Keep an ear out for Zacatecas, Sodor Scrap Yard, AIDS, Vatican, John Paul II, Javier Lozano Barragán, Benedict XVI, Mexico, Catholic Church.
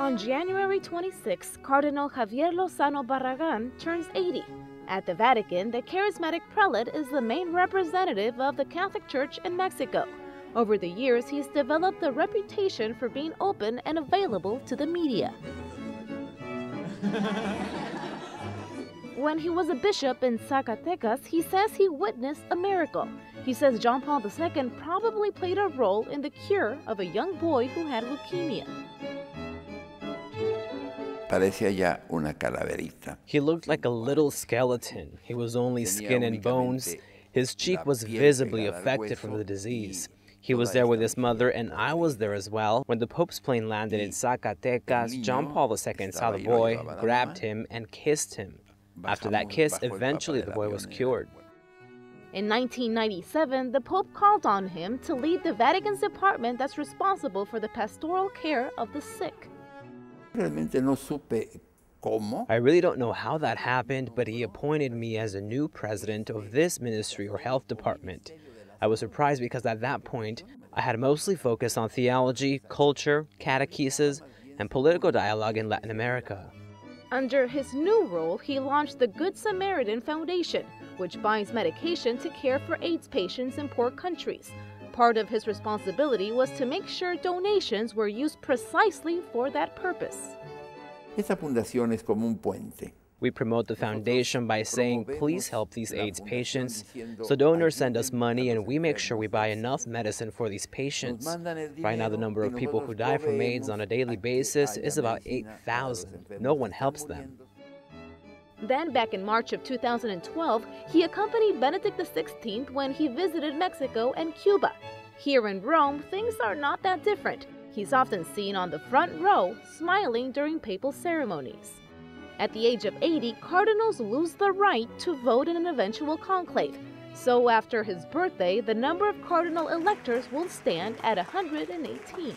On January 26, Cardinal Javier Lozano Barragán turns 80. At the Vatican, the charismatic prelate is the main representative of the Catholic Church in Mexico. Over the years, he's developed a reputation for being open and available to the media. When he was a bishop in Zacatecas, he says he witnessed a miracle. He says John Paul II probably played a role in the cure of a young boy who had leukemia. He looked like a little skeleton. He was only skin and bones. His cheek was visibly affected from the disease. He was there with his mother, and I was there as well. When the Pope's plane landed in Zacatecas, John Paul II saw the boy, grabbed him, and kissed him. After that kiss, eventually the boy was cured. In 1997, the Pope called on him to lead the Vatican's department that's responsible for the pastoral care of the sick. I really don't know how that happened, but he appointed me as a new president of this ministry or health department. I was surprised because at that point, I had mostly focused on theology, culture, catechesis, and political dialogue in Latin America. Under his new role, he launched the Good Samaritan Foundation, which buys medication to care for AIDS patients in poor countries. Part of his responsibility was to make sure donations were used precisely for that purpose. We promote the foundation by saying, please help these AIDS patients. So donors send us money and we make sure we buy enough medicine for these patients. Right now, the number of people who die from AIDS on a daily basis is about 8,000. No one helps them. Then, back in March of 2012, he accompanied Benedict XVI when he visited Mexico and Cuba. Here in Rome, things are not that different. He's often seen on the front row, smiling during papal ceremonies. At the age of 80, cardinals lose the right to vote in an eventual conclave. So after his birthday, the number of cardinal electors will stand at 118.